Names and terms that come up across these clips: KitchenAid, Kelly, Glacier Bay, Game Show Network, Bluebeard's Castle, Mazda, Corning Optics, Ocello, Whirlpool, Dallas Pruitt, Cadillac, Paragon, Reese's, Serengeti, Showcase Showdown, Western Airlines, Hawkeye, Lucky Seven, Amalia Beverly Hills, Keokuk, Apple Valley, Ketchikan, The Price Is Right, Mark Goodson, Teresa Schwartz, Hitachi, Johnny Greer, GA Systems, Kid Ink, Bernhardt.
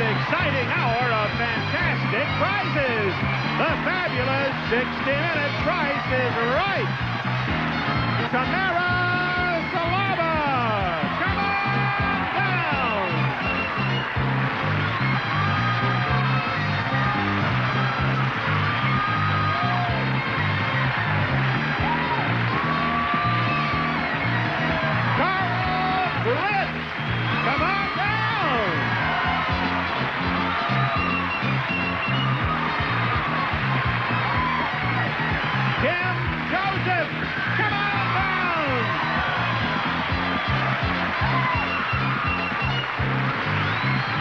exciting hour of fantastic prizes. The fabulous 60-minute Price Is Right. Tamara Salaba, come on down. Carl Brett, come on down. Kim Joseph, come on down.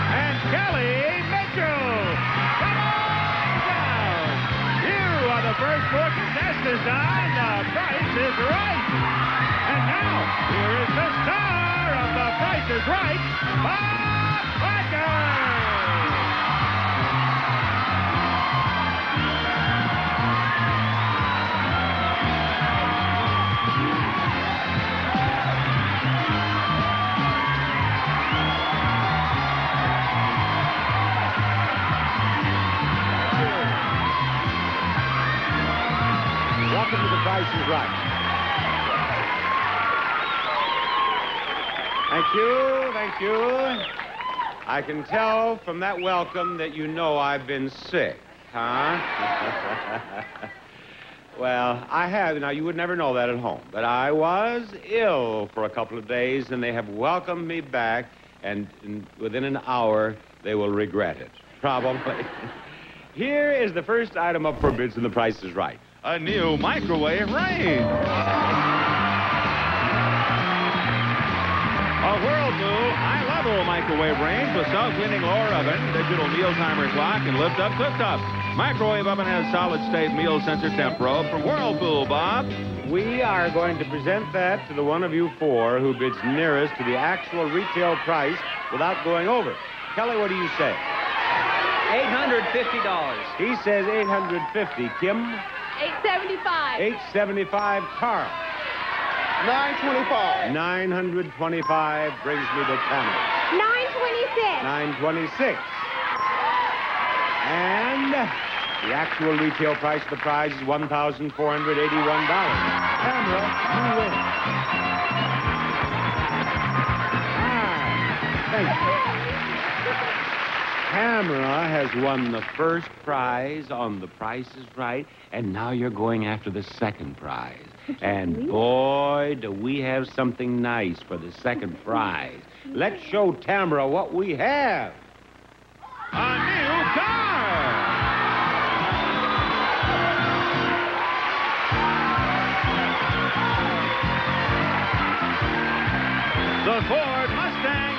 And Kelly Mitchell, come on down. You are the first four contestants on The Price Is Right. And now, here is the star of The Price Is Right, Bob Barker. Welcome to The Price Is Right. Thank you, thank you. I can tell from that welcome that you know I've been sick, huh? Well, I have. Now, you would never know that at home, but I was ill for a couple of days, and they have welcomed me back, and within an hour, they will regret it, probably. Here is the first item up for bids in The Price Is Right. A new microwave range. A Whirlpool high-level microwave range with self-cleaning lower oven, digital meal timer clock, and lift-up cooktop. Microwave oven has solid-state meal sensor temp probe from Whirlpool, Bob. We are going to present that to the one of you four who bids nearest to the actual retail price without going over. Kelly, what do you say? $850. He says $850. Kim? $875. $875, Carl. $925. $925 brings me to Tamara. $926. $926. And the actual retail price of the prize is $1,481. Tamara, you win. Ah, thank you. Tamara has won the first prize on The Price Is Right, and now you're going after the second prize. And boy, do we have something nice for the second prize. Let's show Tamara what we have. A new car! The Ford Mustang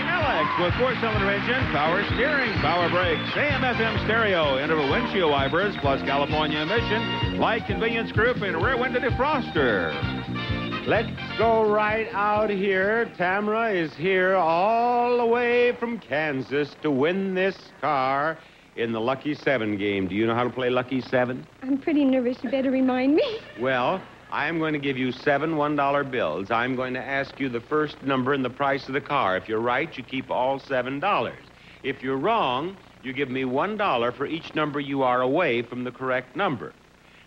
with four-cylinder engine, power steering, power brakes, AM/FM stereo, interval windshield wipers, plus California emission, light convenience group, and rear window defroster. Let's go right out here. Tamara is here all the way from Kansas to win this car in the Lucky Seven game. Do you know how to play Lucky Seven? I'm pretty nervous. You better remind me. Well, I'm going to give you seven $1 bills. I'm going to ask you the first number and the price of the car. If you're right, you keep all $7. If you're wrong, you give me $1 for each number you are away from the correct number.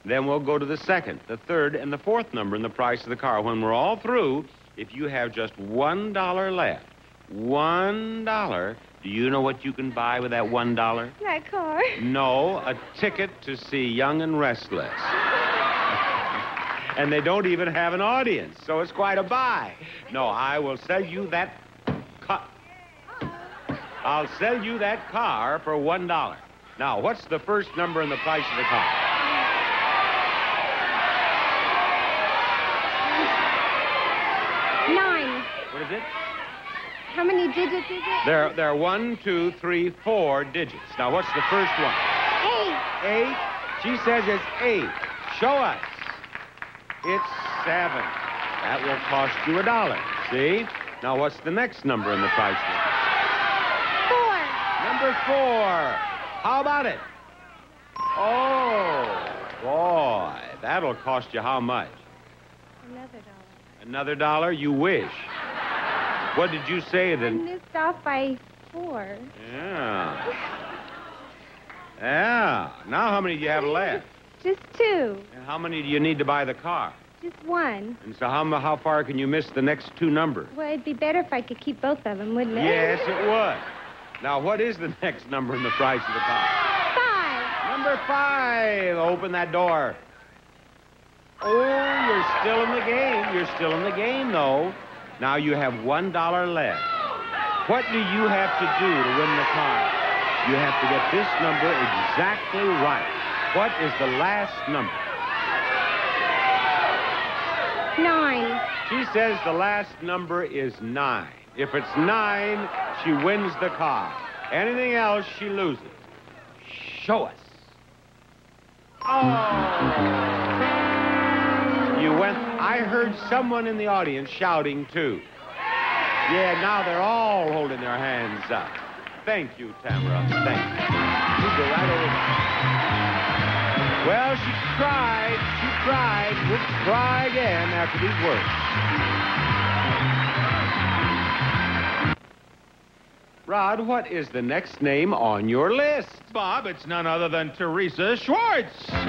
Then we'll go to the second, the third, and the fourth number and the price of the car. When we're all through, if you have just $1 left, $1, do you know what you can buy with that $1? That car. No, a ticket to see Young and Restless. And they don't even have an audience, so it's quite a buy. No, I will sell you that car. I'll sell you that car for $1. Now, what's the first number in the price of the car? $9. What is it? How many digits is it? There are 1, 2, 3, 4 digits. Now, what's the first one? 8. 8? She says it's 8. Show us. It's 7. That will cost you $1. See? Now, what's the next number in the price list? 4. Number 4. How about it? Oh, boy. That'll cost you how much? $1. $1? You wish. What did you say then? I missed off by before. Yeah. Yeah. Now how many do you have left? Just two. And how many do you need to buy the car? Just one. And so how far can you miss the next two numbers? Well, it'd be better if I could keep both of them, wouldn't it? Yes, it would. Now, what is the next number in the price of the car? 5. Number 5. Open that door. Oh, you're still in the game. You're still in the game, though. Now you have $1 left. What do you have to do to win the car? You have to get this number exactly right. What is the last number? 9. She says the last number is 9. If it's 9, she wins the car. Anything else, she loses. Show us. Oh! You went... I heard someone in the audience shouting, too. Yeah, now they're all holding their hands up. Thank you, Tamara. Thank you. You go right over there. Well, she cried. She cried. We'll cry again after these words. Rod, what is the next name on your list? Bob, it's none other than Teresa Schwartz. Come on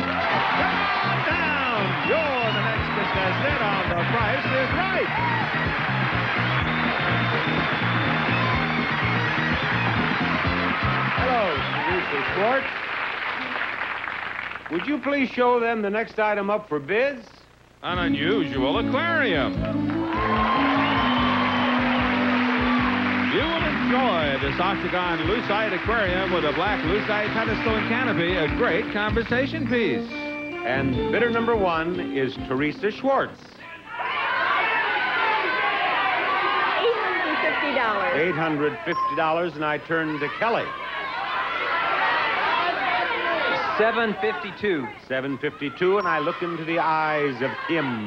down. You're the next contestant on The Price Is Right. Hello, Teresa Schwartz. Would you please show them the next item up for bids? An unusual aquarium. You will enjoy this octagon lucite aquarium with a black lucite pedestal and canopy, a great conversation piece. And bidder number 1 is Teresa Schwartz. $850. $850, and I turn to Kelly. $752. $752, and I look into the eyes of Kim.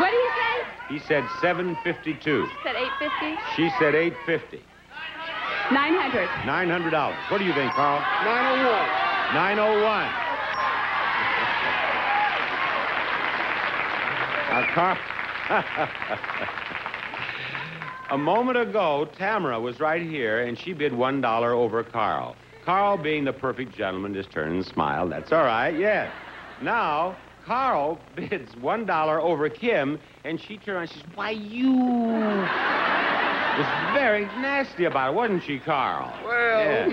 What did he say? He said $752. Said $850. She said $850. $900. $900. What do you think, Carl? 901. 901. Now, Carl. A moment ago, Tamara was right here, and she bid $1 over Carl. Carl, being the perfect gentleman, just turned and smiled. That's all right, yes. Now, Carl bids $1 over Kim, and she turned around and she says, "Why, you..." Was very nasty about it, wasn't she, Carl? Well... Yeah.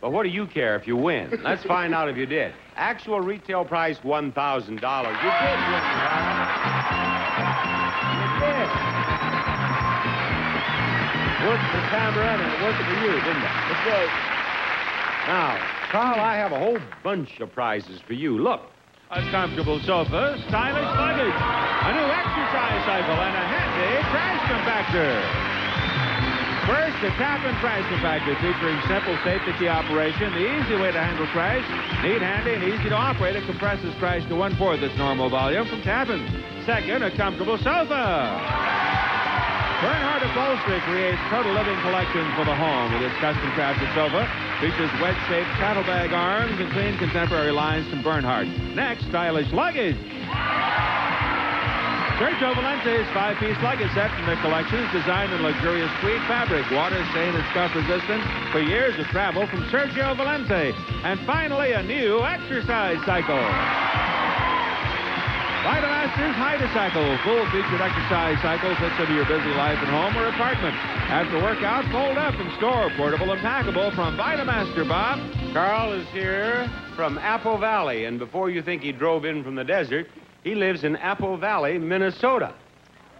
But what do you care if you win? Let's find out if you did. Actual retail price, $1,000. You did win, Carl. You did. It worked for Tamara, and it worked for you, didn't it? It did. Now, Carl, I have a whole bunch of prizes for you. Look. A comfortable sofa, stylish luggage, a new exercise cycle, and a handy trash compactor. First, the Tappan trash compactor, featuring simple safety operation, the easy way to handle trash, neat, handy, and easy to operate. It compresses trash to 1/4 its normal volume from Tappan. Second, a comfortable sofa. Bernhardt upholstery creates total living collections for the home with its custom-crafted sofa. Features wedge-shaped saddlebag arms and clean contemporary lines from Bernhardt. Next, stylish luggage. Sergio Valente's 5-piece luggage set from their collections, designed in luxurious tweed fabric, water stain and scuff resistant for years of travel from Sergio Valente. And finally, a new exercise cycle. Vitamaster's Hydrocycle, full-featured exercise cycle fits into your busy life at home or apartment. After workout, fold up and store, portable and packable from Vitamaster, Bob. Carl is here from Apple Valley, and before you think he drove in from the desert, he lives in Apple Valley, Minnesota.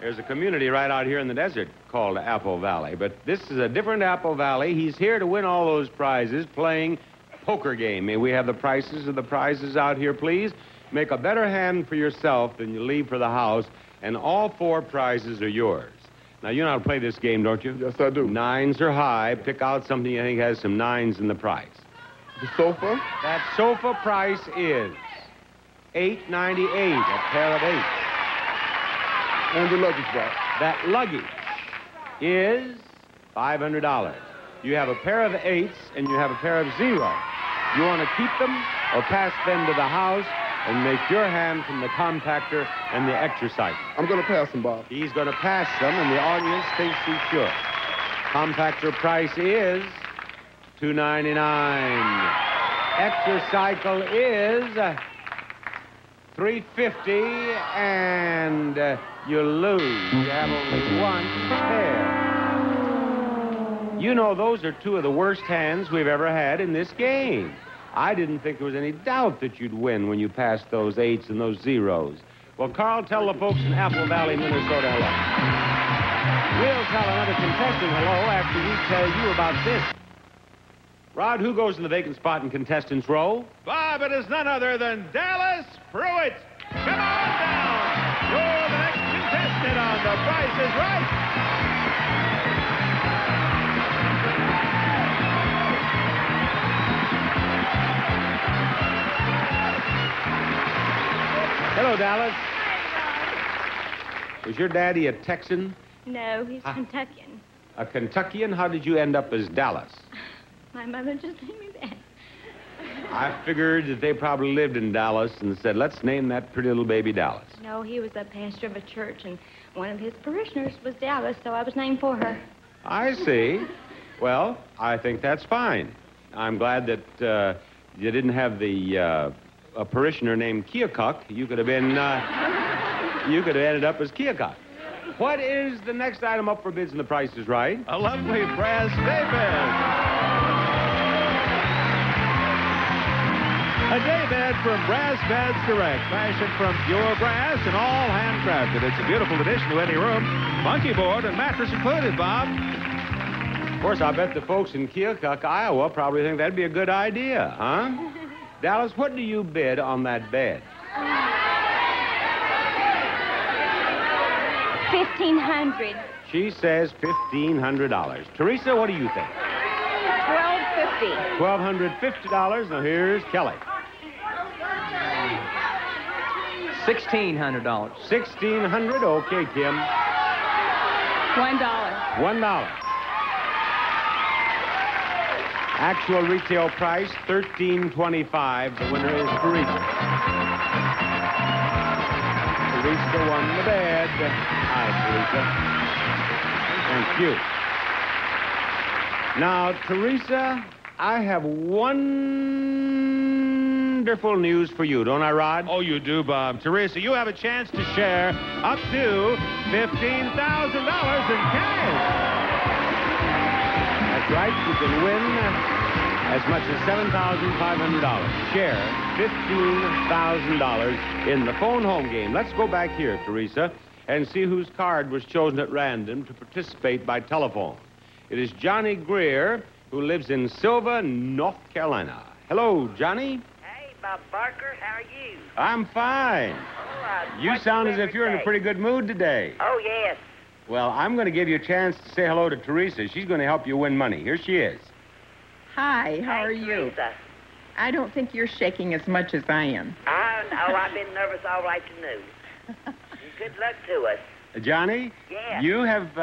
There's a community right out here in the desert called Apple Valley, but this is a different Apple Valley. He's here to win all those prizes playing poker game. May we have the prices of the prizes out here, please? Make a better hand for yourself than you leave for the house, and all 4 prizes are yours. Now, you know how to play this game, don't you? Yes, I do. 9s are high. Pick out something you think has some 9s in the price. The sofa? That sofa price is $8.98, a pair of 8. And the luggage box? That luggage is $500. You have a pair of 8s, and you have a pair of 0s. You want to keep them or pass them to the house, and make your hand from the compactor and the exercise. I'm going to pass them, Bob. He's going to pass them, and the audience thinks he should. Compactor price is $2.99. Exercycle is $3.50, and you lose. You have only one pair. You know, those are two of the worst hands we've ever had in this game. I didn't think there was any doubt that you'd win when you passed those eights and those zeros. Well, Carl, tell the folks in Apple Valley, Minnesota, hello. We'll tell another contestant hello after we tell you about this. Rod, who goes in the vacant spot in contestants' row? Bob, it is none other than Dallas Pruitt. Come on down. You're the next contestant on The Price Is Right. Hello, Dallas. Hi, Bob. Was your daddy a Texan? No, he's Kentuckian. A Kentuckian? How did you end up as Dallas? My mother just named me that. I figured that they probably lived in Dallas and said, let's name that pretty little baby Dallas. No, he was the pastor of a church, and one of his parishioners was Dallas, so I was named for her. I see. Well, I think that's fine. I'm glad that you didn't have the... a parishioner named Keokuk. You could have been, you could have ended up as Keokuk. What is the next item up for bids in The Price Is Right? A lovely brass daybed. A daybed from Brass Beds Direct, fashioned from pure brass and all handcrafted. It's a beautiful addition to any room. Monkey board and mattress included, Bob. Of course, I bet the folks in Keokuk, Iowa, probably think that'd be a good idea, huh? Dallas, what do you bid on that bed? $1,500. She says $1,500. Teresa, what do you think? $1,250. $1,250. Now here's Kelly. $1,600. $1,600. Okay, Kim. $1. $1. Actual retail price, $1,325. The winner is Teresa won the bed. Hi, Teresa. Thank you. Now, Teresa, I have wonderful news for you, don't I, Rod? Oh, you do, Bob. Teresa, you have a chance to share up to $15,000 in cash. Right, you can win as much as $7,500. Share $15,000 in the phone home game. Let's go back here, Teresa, and see whose card was chosen at random to participate by telephone. It is Johnny Greer, who lives in Silva, North Carolina. Hello, Johnny. Hey, Bob Barker, how are you? I'm fine. Oh, you sound as if you're in a pretty good mood today. Oh, yes. Well, I'm going to give you a chance to say hello to Teresa. She's going to help you win money. Here she is. Hi, how are you? Teresa. I don't think you're shaking as much as I am. I don't know. I've been nervous all afternoon. Good luck to us. Johnny? Yeah. You have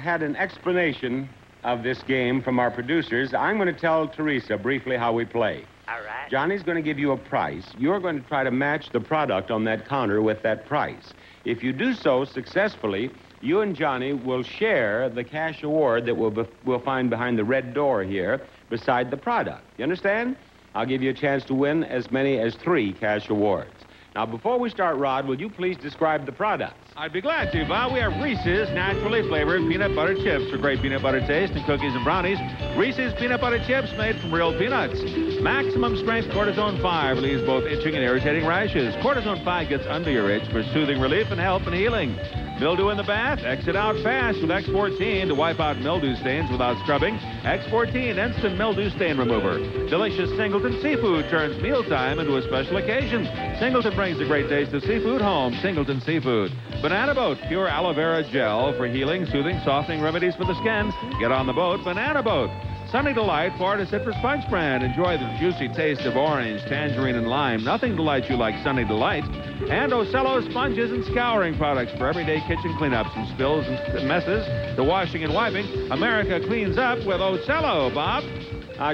had an explanation of this game from our producers. I'm going to tell Teresa briefly how we play. All right. Johnny's going to give you a price. You're going to try to match the product on that counter with that price. If you do so successfully, you and Johnny will share the cash award that we'll find behind the red door here beside the product. You understand? I'll give you a chance to win as many as 3 cash awards. Now, before we start, Rod, will you please describe the products? I'd be glad to, Bob. We have Reese's naturally flavored peanut butter chips for great peanut butter taste and cookies and brownies. Reese's peanut butter chips made from real peanuts. Maximum strength Cortisone 5 relieves both itching and irritating rashes. Cortisone 5 gets under your itch for soothing relief and help in healing. Mildew in the bath, exit out fast with X-14 to wipe out mildew stains without scrubbing. X-14 Instant Mildew Stain Remover. Delicious Singleton Seafood turns mealtime into a special occasion. Singleton brings the great taste of seafood home. Singleton Seafood. Banana Boat, pure aloe vera gel for healing, soothing, softening remedies for the skin. Get on the boat, Banana Boat. Sunny Delight, Florida Citrus Punch brand. Enjoy the juicy taste of orange, tangerine, and lime. Nothing delights you like Sunny Delight. And Ocello sponges and scouring products for everyday kitchen cleanups and spills and messes. The washing and wiping. America cleans up with Ocello, Bob.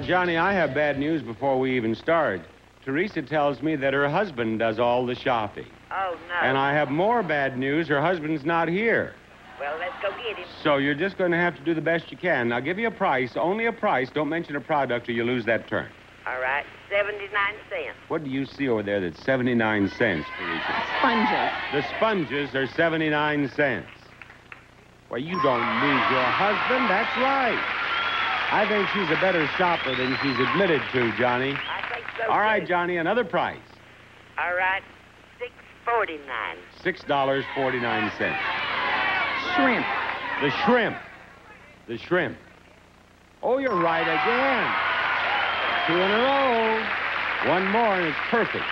Johnny, I have bad news before we even start. Teresa tells me that her husband does all the shopping. Oh, no. And I have more bad news. Her husband's not here. Well, let's go get him. So you're just going to have to do the best you can. Now, give you a price, only a price. Don't mention a product or you lose that turn. All right, 79 cents. What do you see over there that's 79 cents, Teresa? Sponges. The sponges are 79 cents. Well, you don't lose your husband. That's right. I think she's a better shopper than she's admitted to, Johnny. I think so, too. All right, Johnny, another price. All right, $6.49. $6.49. Shrimp. The shrimp. The shrimp. Oh, you're right again. Two in a row. One more, and it's perfect.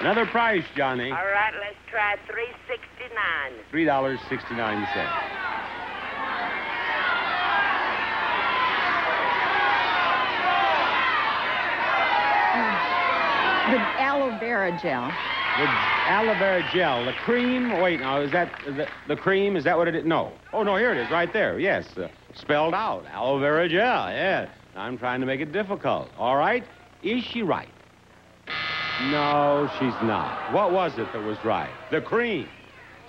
Another price, Johnny. All right, let's try $3.69. $3.69. The aloe vera gel. The aloe vera gel. The cream. Wait, now, is that the cream? Is that what it is? No. Oh, no, here it is, right there. Yes, spelled out. Aloe vera gel, yeah. I'm trying to make it difficult. All right. Is she right? No, she's not. What was it that was right? The cream.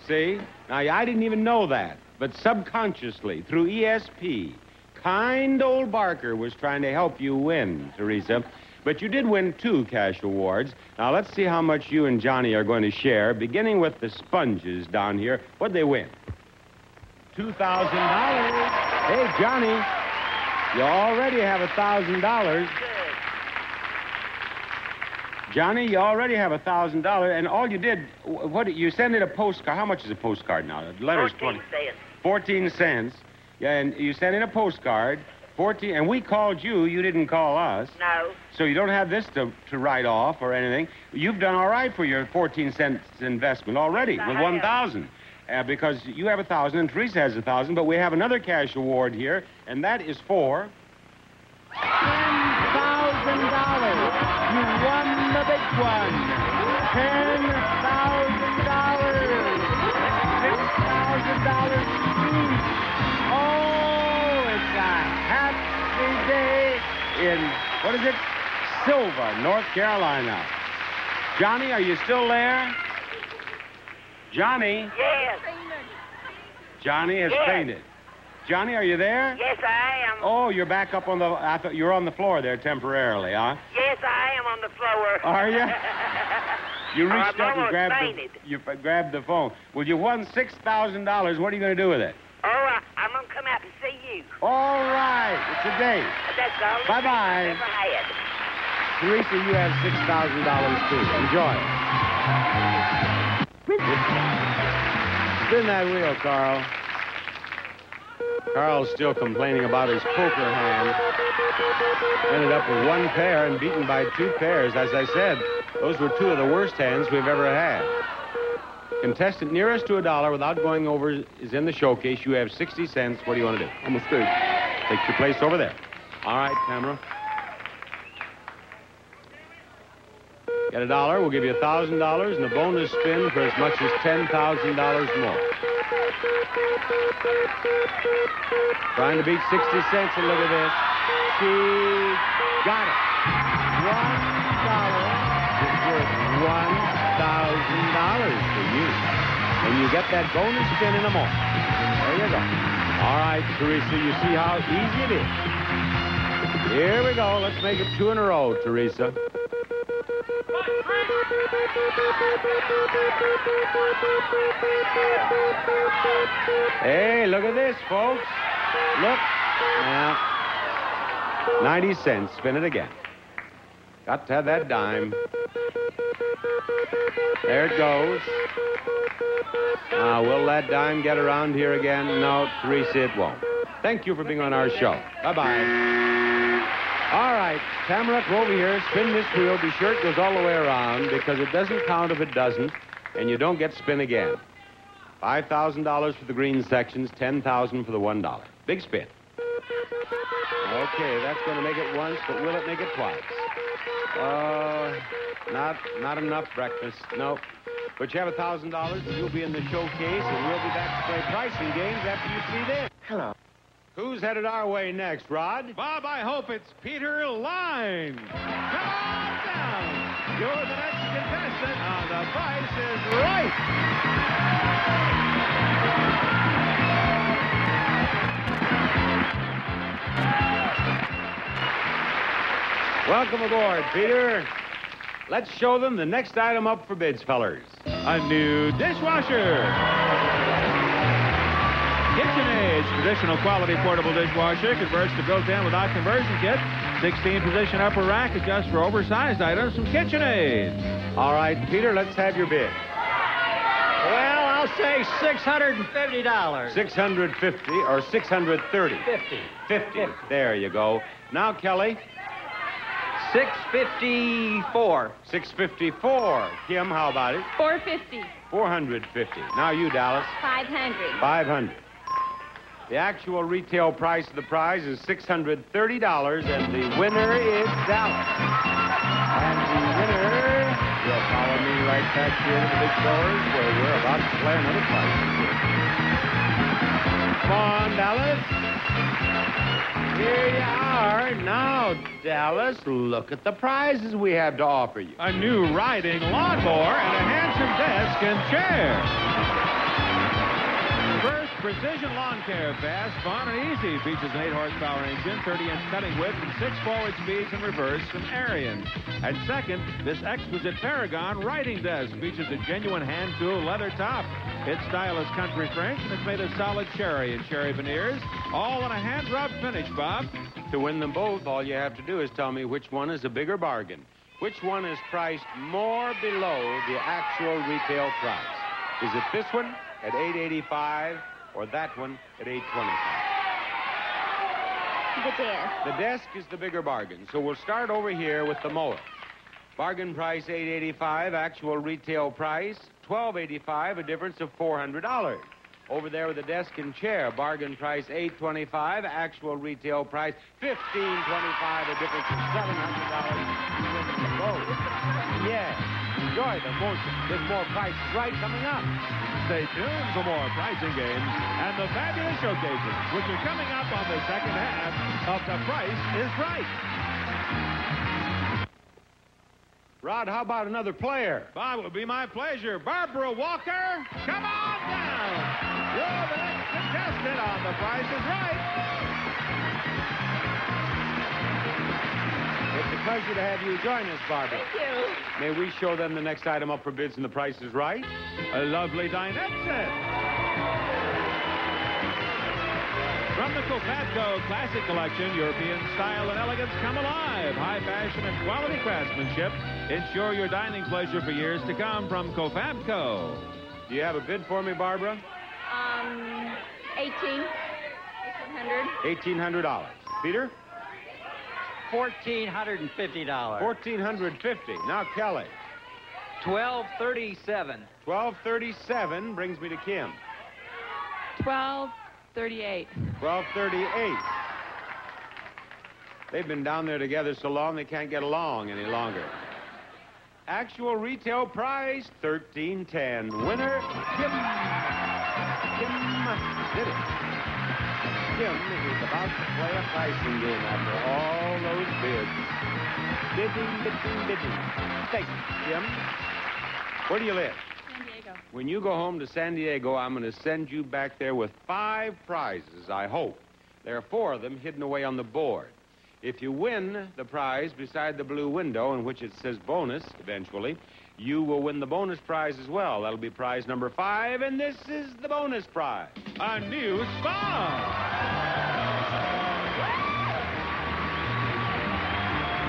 See? Now, I didn't even know that, but subconsciously, through ESP, kind old Barker was trying to help you win, Teresa. But you did win 2 cash awards. Now, let's see how much you and Johnny are going to share, beginning with the sponges down here. What'd they win? $2,000. Hey, Johnny, you already have $1,000. Johnny, you already have $1,000, and all you did, what you sent in a postcard. How much is a postcard now? The letter's 20. 14 cents. 14 cents. Yeah, and you sent in a postcard, 14, and we called you. You didn't call us. No. So you don't have this to write off or anything. You've done all right for your 14 cents investment already with $1,000, because you have $1,000 and Teresa has $1,000, but we have another cash award here, and that is for $10,000. You won the big one. $10,000. $6,000 each. Oh, it's a happy day in, what is it? Silva, North Carolina. Johnny, are you still there? Johnny? Yes. Johnny has fainted. Johnny, are you there? Yes, I am. Oh, you're back up on the... I thought you were on the floor there temporarily, huh? Yes, I am on the floor. Are you? You reached up and grabbed the phone. Well, you won $6,000. What are you going to do with it? Oh, I'm going to come out and see you. All right. It's a date. That's all. Bye-bye. Teresa, you have $6,000, too. Enjoy. Spin that wheel, Carl. Carl's still complaining about his poker hand. Ended up with 1 pair and beaten by 2 pairs. As I said, those were 2 of the worst hands we've ever had. Contestant nearest to $1 without going over is in the showcase. You have 60 cents. What do you want to do? Almost 30. Take your place over there. All right, Tamara. Get $1. We'll give you $1,000 and a bonus spin for as much as $10,000 more. Trying to beat 60 cents, and look at this. She got it. $1 is worth $1,000 for you. And you get that bonus spin in a moment. There you go. All right, Teresa, you see how easy it is. Here we go. Let's make it 2 in a row, Teresa. Hey, look at this, folks. Look. Now, 90 cents. Spin it again. Got to have that dime. There it goes. Now, will that dime get around here again? No, Teresa, it won't. Thank you for being on our show. Bye-bye. All right, Tamara, come over here, spin this wheel. Be sure it goes all the way around, because it doesn't count if it doesn't, and you don't get spin again. $5,000 for the green sections, $10,000 for the $1. Big spin. Okay, that's going to make it once, but will it make it twice? Not enough breakfast, no. But you have $1,000, and you'll be in the showcase, and we'll be back to play pricing games after you see this. Hello. Who's headed our way next, Rod? Bob, I hope it's Peter Lyne. Come on down. You're the next contestant on The Price Is Right. Welcome aboard, Peter. Let's show them the next item up for bids, fellers. A new dishwasher. KitchenAid's traditional quality portable dishwasher converts to built-in without conversion kit. 16-position upper rack adjusts for oversized items from KitchenAid. All right, Peter, let's have your bid. Well, I'll say $650. 650 or 630? 50. There you go. Now, Kelly. 654. 654. Kim, how about it? 450. 450. Now you, Dallas. 500. 500. The actual retail price of the prize is $630, and the winner is Dallas. And the winner will follow me right back here to the big doors where we're about to play another prize. Come on, Dallas. Here you are. Now, Dallas, look at the prizes we have to offer you. A new riding lawnmower and a handsome desk and chair. Precision Lawn Care, fast, fun, and easy. Features an 8-horsepower engine, 30-inch cutting width, and 6 forward speeds and reverse from Ariens. And second, this exquisite Paragon writing desk features a genuine hand-tool leather top. Its style is country French, and it's made of solid cherry and cherry veneers, all in a hand-rubbed finish, Bob. To win them both, all you have to do is tell me which one is a bigger bargain, which one is priced more below the actual retail price. Is it this one at $885? Or that one at $825. The desk. The desk is the bigger bargain, so we'll start over here with the mower. Bargain price $885, actual retail price $1285, a difference of $400. Over there with the desk and chair, bargain price $825, actual retail price $1525, a difference of $700. Yeah. Enjoy them, won't you? There's more Price Is Right coming up. Stay tuned for more pricing games and the fabulous showcases, which are coming up on the second half of The Price Is Right. Rod, how about another player? Bob, it would be my pleasure. Barbara Walker, come on down. You're the next contestant on The Price Is Right. It's a pleasure to have you join us, Barbara. Thank you. May we show them the next item up for bids and The Price Is Right? A lovely dinette set. From the Kofabco Classic Collection, European style and elegance come alive. High fashion and quality craftsmanship ensure your dining pleasure for years to come from Kofabco. Do you have a bid for me, Barbara? $1,800. $1,800. Peter? $1,450. $1,450. Now, Kelly. $1,237. $1,237 brings me to Kim. $1,238. $1,238. They've been down there together so long they can't get along any longer. Actual retail price $1,310. Winner Kim. Kim did it. Kim is about to play a pricing game after all those bids. Bidding. Thank you, Kim. Where do you live? San Diego. When you go home to San Diego, I'm going to send you back there with 5 prizes, I hope. There are 4 of them hidden away on the board. If you win the prize beside the blue window, in which it says bonus, eventually, you will win the bonus prize as well. That'll be prize number 5, and this is the bonus prize. A new spa!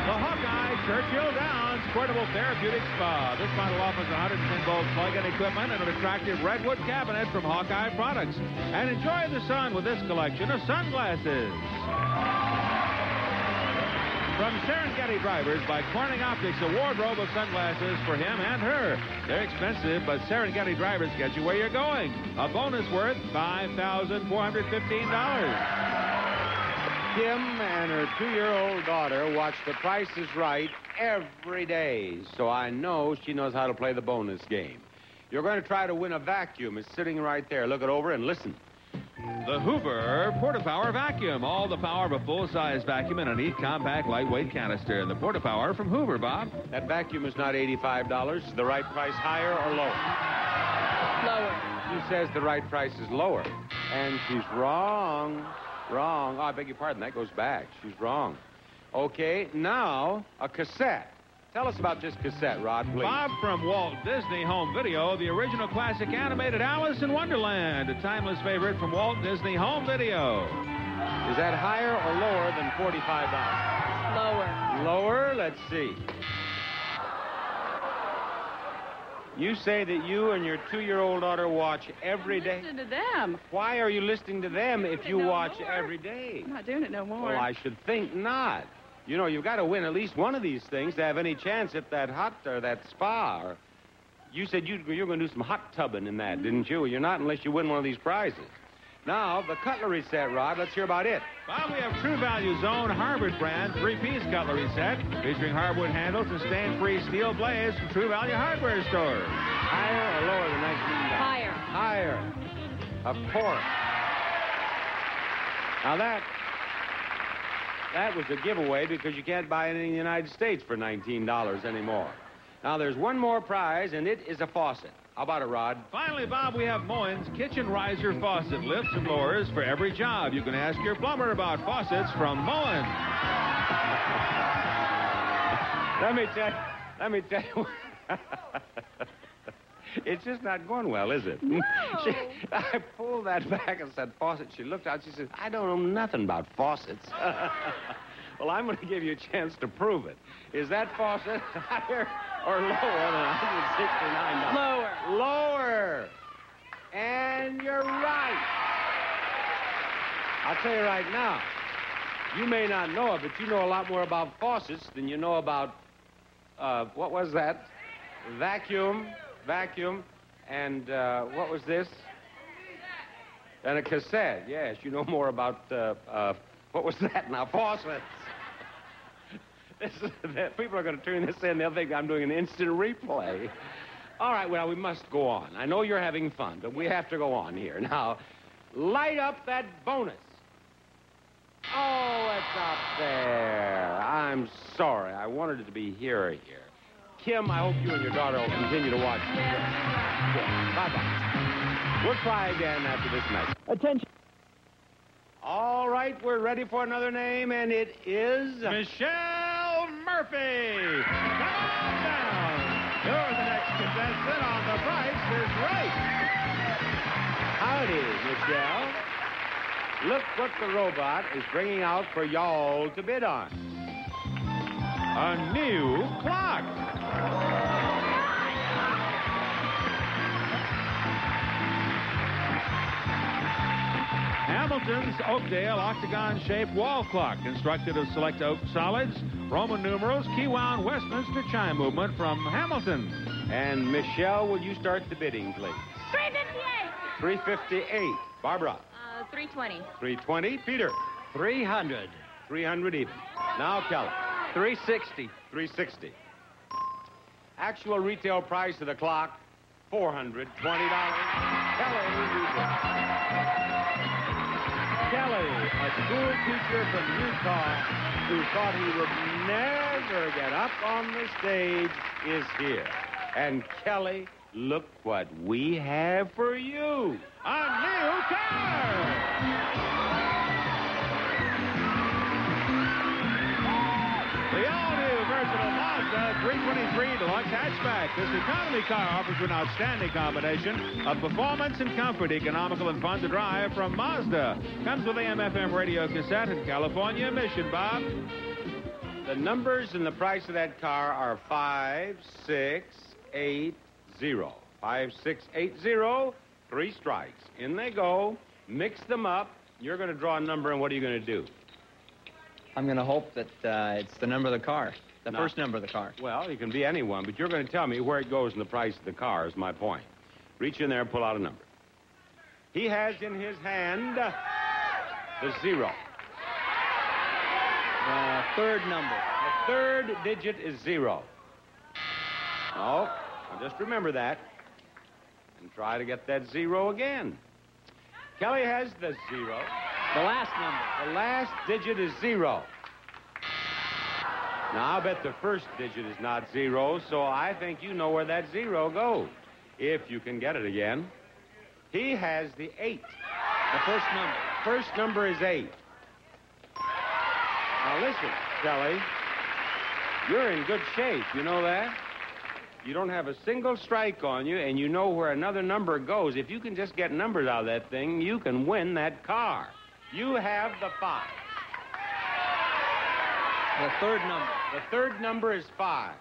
The Hawkeye Churchill Downs Portable Therapeutic Spa. This model offers 110-volt plug-in equipment and an attractive redwood cabinet from Hawkeye products. And enjoy the sun with this collection of sunglasses. From Serengeti drivers by Corning Optics, a wardrobe of sunglasses for him and her. They're expensive, but Serengeti drivers get you where you're going. A bonus worth $5,415. Kim and her 2-year-old daughter watch The Price Is Right every day, so I know she knows how to play the bonus game. You're going to try to win a vacuum. It's sitting right there. Look it over and listen. The Hoover Portapower Vacuum. All the power of a full-size vacuum in a neat, compact, lightweight canister. The Portapower from Hoover, Bob. That vacuum is not $85. The right price higher or lower? Lower. She says the right price is lower. And she's wrong. Wrong. Oh, I beg your pardon. That goes back. She's wrong. Okay, now a cassette. Tell us about this cassette, Rod, please. Bob, from Walt Disney Home Video, the original classic animated Alice in Wonderland, a timeless favorite from Walt Disney Home Video. Is that higher or lower than $45? Lower. Lower? Let's see. You say that you and your 2-year-old daughter watch every day. Listen to them. Why are you listening to them if you watch every day? I'm not doing it no more. Well, I should think not. You know, you've got to win at least one of these things to have any chance at that hot or that spa. Or you said you're going to do some hot tubbing in that, didn't you? Well, you're not unless you win one of these prizes. Now, the cutlery set, Rod. Let's hear about it. Bob, we have True Value's own Harvard brand three-piece cutlery set featuring hardwood handles and stand-free steel blades from True Value hardware stores. Higher or lower than $19? Higher. Higher. Of course. Now, that was a giveaway because you can't buy anything in the United States for $19 anymore. Now, there's one more prize, and it is a faucet. How about it, Rod? Finally, Bob, we have Moen's Kitchen Riser Faucet lifts and lowers for every job. You can ask your plumber about faucets from Moen. Let me tell you. It's just not going well, is it? No. I pulled that back and said, faucet. She looked out. She said, I don't know nothing about faucets. Well, I'm going to give you a chance to prove it. Is that faucet higher or lower than $169? Lower. Lower. And you're right. I'll tell you right now, you may not know it, but you know a lot more about faucets than you know about, what was that? Vacuum, and what was this? And a cassette. Yes, you know more about, what was that now? Faucets. People are going to tune this in. They'll think I'm doing an instant replay. All right, well, we must go on. I know you're having fun, but we have to go on here. Now, light up that bonus. Oh, it's up there. I'm sorry. I wanted it to be here. Kim, I hope you and your daughter will continue to watch. Yeah. Bye-bye. We'll try again after this night. Attention. All right, we're ready for another name, and it is... Michelle Murphy! Come on down! You're the next contestant on The Price Is Right. Howdy, Michelle. Look what the robot is bringing out for y'all to bid on. A new clock. Hamilton's Oakdale octagon-shaped wall clock, constructed of select oak solids, Roman numerals, Key-wound Westminster chime movement from Hamilton. And, Michelle, will you start the bidding, please? $358. $358. Barbara? $320. $320. Peter? $300. $300 even. Now, Kelly? $360. $360. Actual retail price of the clock, $420. Kelly, a school teacher from Utah who thought he would never get up on the stage, is here. And Kelly, look what we have for you. A new car! The all-new versatile Mazda 323 Deluxe Hatchback. This economy car offers an outstanding combination of performance and comfort, economical and fun to drive from Mazda. Comes with AM/FM radio cassette and California emission, Bob. The numbers and the price of that car are 5680. 5680, 3 strikes. In they go, mix them up. You're going to draw a number, and what are you going to do? I'm going to hope that it's the number of the car, the first number of the car. Well, it can be anyone, but you're going to tell me where it goes and the price of the car is my point. Reach in there and pull out a number. He has in his hand the zero. The third number. The third digit is zero. Oh, just remember that and try to get that zero again. Kelly has the zero. The last number. The last digit is zero. Now, I'll bet the first digit is not zero, so I think you know where that zero goes, if you can get it again. He has the 8. The first number. First number is 8. Now, listen, Kelly. You're in good shape, you know that? You don't have a single strike on you, and you know where another number goes. If you can just get numbers out of that thing, you can win that car. You have the 5. The third number. The third number is 5.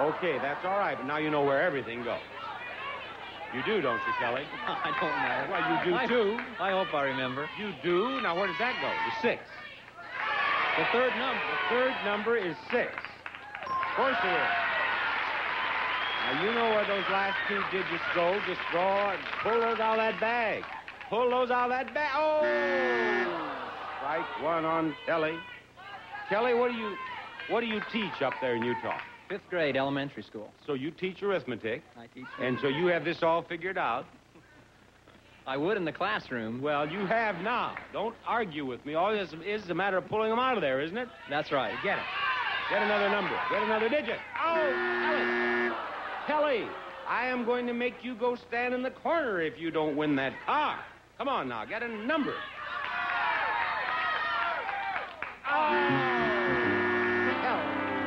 Okay, that's all right, but now you know where everything goes. You do, don't you, Kelly? I don't know. Well, you do, too. I hope I remember. You do? Now, where does that go? The 6. The third number. The third number is 6. Of course it is. Now, you know where those last 2 digits go. Just draw and pull those out of that bag. Pull those out of that bag. Oh! Strike one on Kelly. Kelly, what do you teach up there in Utah? 5th grade, elementary school. So you teach arithmetic. I teach arithmetic. And so you have this all figured out. I would in the classroom. Well, you have now. Don't argue with me. All this is a matter of pulling them out of there, isn't it? That's right. Get it. Get another number. Get another digit. Oh, Kelly, I am going to make you go stand in the corner if you don't win that car. Come on now. Get a number. Oh.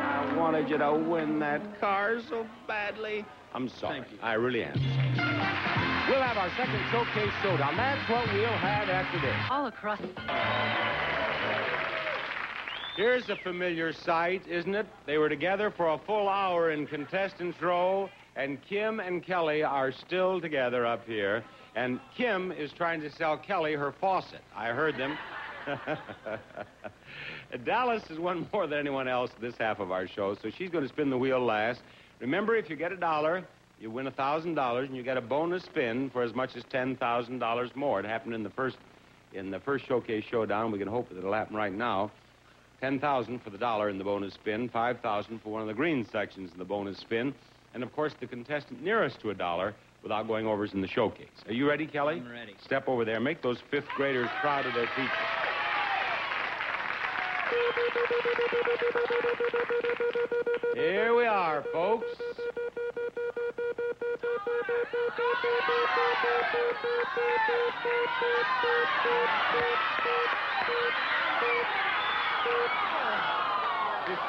I wanted you to win that car so badly. I'm sorry. Thank you. I really am. We'll have our second showcase showdown. That's what we'll have after this. All across. Here's a familiar sight, isn't it? They were together for a full hour in contestants' row, and Kim and Kelly are still together up here. And Kim is trying to sell Kelly her faucet. I heard them. Dallas has won more than anyone else this half of our show, so she's going to spin the wheel last. Remember, if you get $1, you win $1,000, and you get a bonus spin for as much as $10,000 more. It happened in the first showcase showdown. We can hope that it'll happen right now. $10,000 for the $1 in the bonus spin, $5,000 for one of the green sections in the bonus spin, and of course the contestant nearest to $1 without going over is in the showcase. Are you ready, Kelly? I'm ready. Step over there. Make those 5th graders proud of their teachers. Here we are, folks.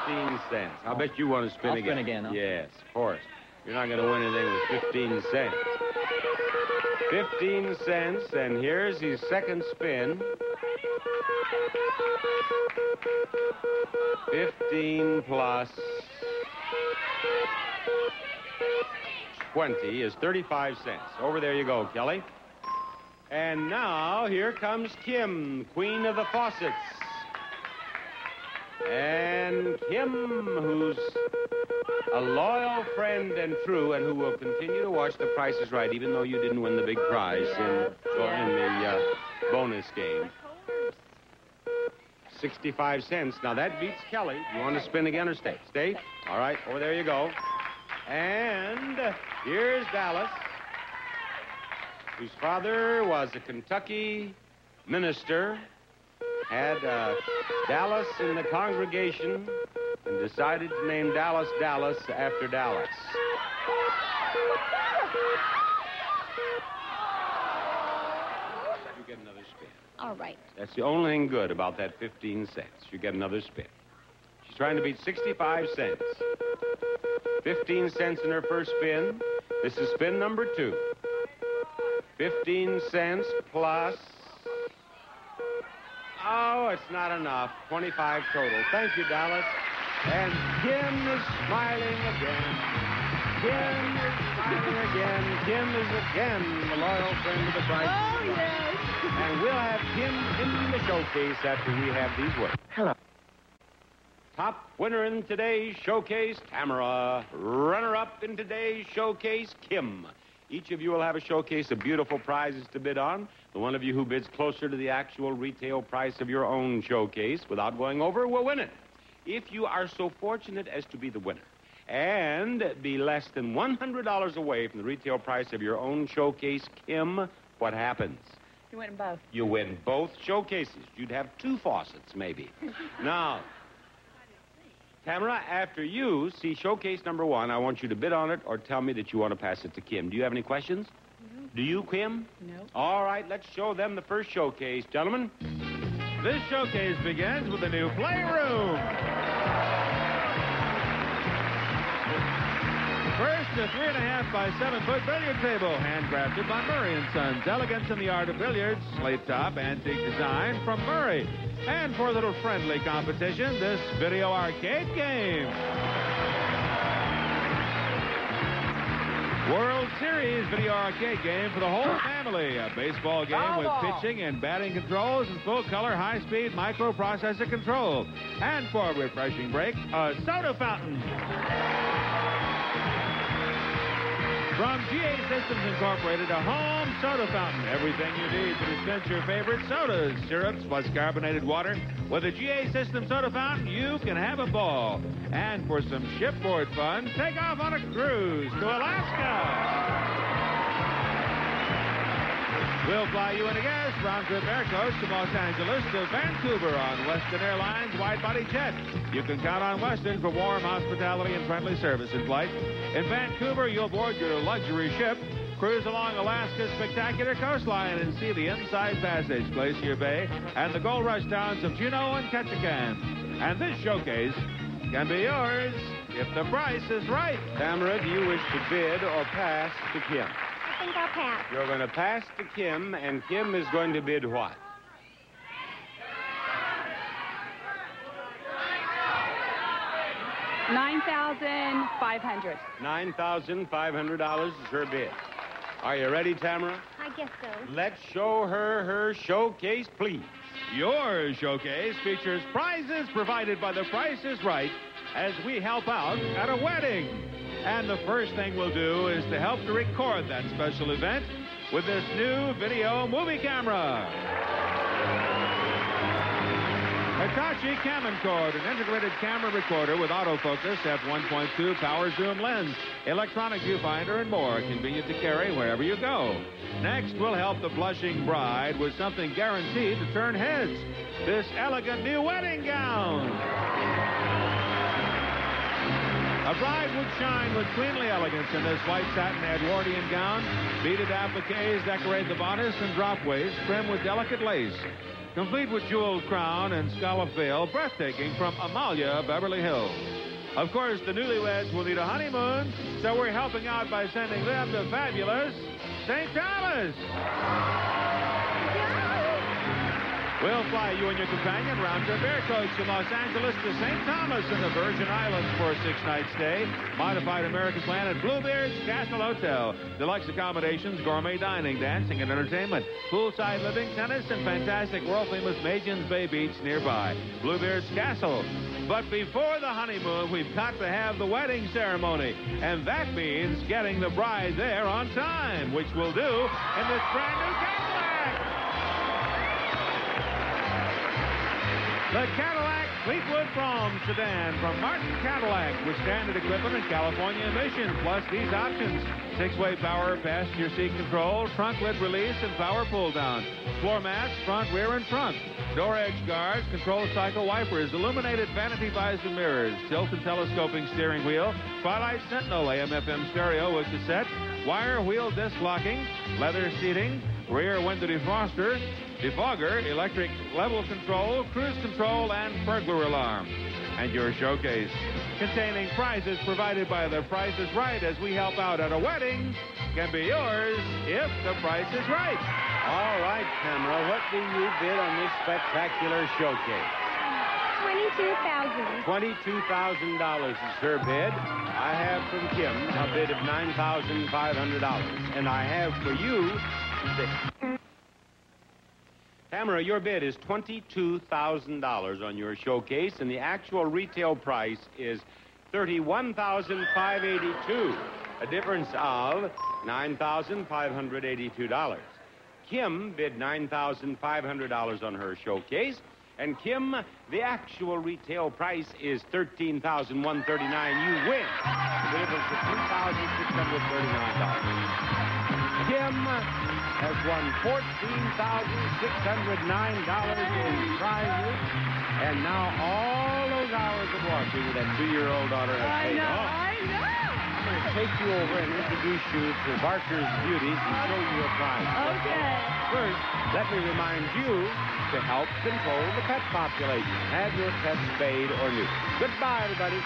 $0.15. I'll bet you want to spin again. I'll spin again, huh? Yes, of course. You're not going to win anything with 15 cents. 15 cents, and here's his second spin. 15 plus 20 is 35 cents. Over there you go, Kelly. And now, here comes Kim, queen of the faucets. And Kim, who's a loyal friend and true, and who will continue to watch The Price is Right, even though you didn't win the big prize in the bonus game. 65 cents. Now, that beats Kelly. You want to spin again or stay? Stay? All right. Over there you go. And here's Dallas, whose father was a Kentucky minister, had Dallas in the congregation, and decided to name Dallas Dallas after Dallas. You get another spin. All right. That's the only thing good about that 15 cents. You get another spin. She's trying to beat 65 cents. 15 cents in her first spin. This is spin number 2. 15 cents plus... Oh, it's not enough. 25 total. Thank you, Dallas. And Kim is smiling again. Kim is smiling again. Kim is again the loyal friend of The Price. Oh, yes. And we'll have Kim in the showcase after we have these words. Hello. Top winner in today's showcase, Tamara. Runner-up in today's showcase, Kim. Each of you will have a showcase of beautiful prizes to bid on. The one of you who bids closer to the actual retail price of your own showcase without going over will win it, if you are so fortunate as to be the winner and be less than $100 away from the retail price of your own showcase, Kim What happens? You win both. You win both showcases. You'd have two faucets, maybe. Now, Tamara, after you see showcase number one, I want you to bid on it or tell me that you want to pass it to Kim. Do you have any questions? No. Do you, Kim? No. All right, let's show them the first showcase, gentlemen. This showcase begins with a new playroom. First, a 3.5 by 7 foot billiard table, handcrafted by Murray and Sons. Elegance in the art of billiards, slate top, antique design from Murray. And for a little friendly competition, this video arcade game. World Series video arcade game for the whole family. A baseball game with pitching and batting controls and full-color, high-speed microprocessor control. And for a refreshing break, a soda fountain. From GA Systems Incorporated, a home soda fountain. Everything you need to dispense your favorite sodas, syrups, plus carbonated water. With a GA Systems soda fountain, you can have a ball. And for some shipboard fun, take off on a cruise to Alaska. We'll fly you in a guest round-trip air coach to Los Angeles to Vancouver on Western Airlines wide-body jet. You can count on Western for warm hospitality and friendly service in flight. In Vancouver, you'll board your luxury ship, cruise along Alaska's spectacular coastline, and see the Inside Passage, Glacier Bay, and the gold rush towns of Juneau and Ketchikan. And this showcase can be yours if the price is right. Tamara, do you wish to bid or pass to Kim? I think I'll pass. You're going to pass to Kim, and Kim is going to bid what? $9,500. $9,500 is her bid. Are you ready, Tamara? I guess so. Let's show her her showcase, please. Your showcase features prizes provided by The Price Is Right as we help out at a wedding. And the first thing we'll do is to help to record that special event with this new video movie camera. Hitachi Camcorder, an integrated camera recorder with autofocus, f/1.2 power zoom lens, electronic viewfinder, and more, convenient to carry wherever you go. Next, we'll help the blushing bride with something guaranteed to turn heads, this elegant new wedding gown. A bride would shine with queenly elegance in this white satin Edwardian gown. Beaded appliques decorate the bodice and drop waist, trimmed with delicate lace. Complete with jeweled crown and scallop veil, breathtaking from Amalia, Beverly Hills. Of course, the newlyweds will need a honeymoon, so we're helping out by sending them to fabulous St. Thomas. We'll fly you and your companion round your air coach from Los Angeles to St. Thomas in the Virgin Islands for a 6-night stay. Modified American plan at Bluebeard's Castle Hotel. Deluxe accommodations, gourmet dining, dancing, and entertainment. Poolside living, tennis, and fantastic world-famous Magian's Bay Beach nearby. Bluebeard's Castle. But before the honeymoon, we've got to have the wedding ceremony. And that means getting the bride there on time, which we'll do in this brand-new Cadillac. The Cadillac Fleetwood Brougham sedan from Martin Cadillac with standard equipment and California emission. Plus these options: 6-way power passenger seat control, trunk lid release, and power pull down. Floor mats, front, rear, and trunk. Door edge guards, control cycle wipers, illuminated vanity visor mirrors, tilt and telescoping steering wheel, Twilight Sentinel AM/FM stereo with cassette, wire wheel disc locking, leather seating, rear window defroster, defogger, electric level control, cruise control, and burglar alarm. And your showcase, containing prizes provided by The Price Is Right as we help out at a wedding, can be yours if the price is right. All right, Tamara, what do you bid on this spectacular showcase? $22,000. $22,000 is her bid. I have from Kim a bid of $9,500. And I have for you $6,000. Tamara, your bid is $22,000 on your showcase, and the actual retail price is $31,582, a difference of $9,582. Kim bid $9,500 on her showcase, And Kim, the actual retail price is $13,139. You win the difference of $2,639. Kim has won $14,609 in prizes, and now all those hours of watching with that 2-year-old daughter has paid off. I'm going to take you over and introduce you to Barker's Beauties and show you a prize. Okay. First, let me remind you to help control the pet population. Have your pet spayed or neutered. Goodbye, everybody.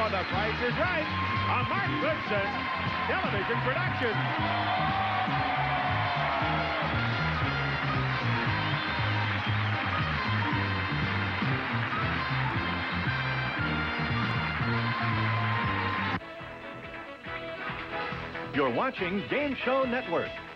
The Price is Right, a Mark Goodson television production. You're watching Game Show Network.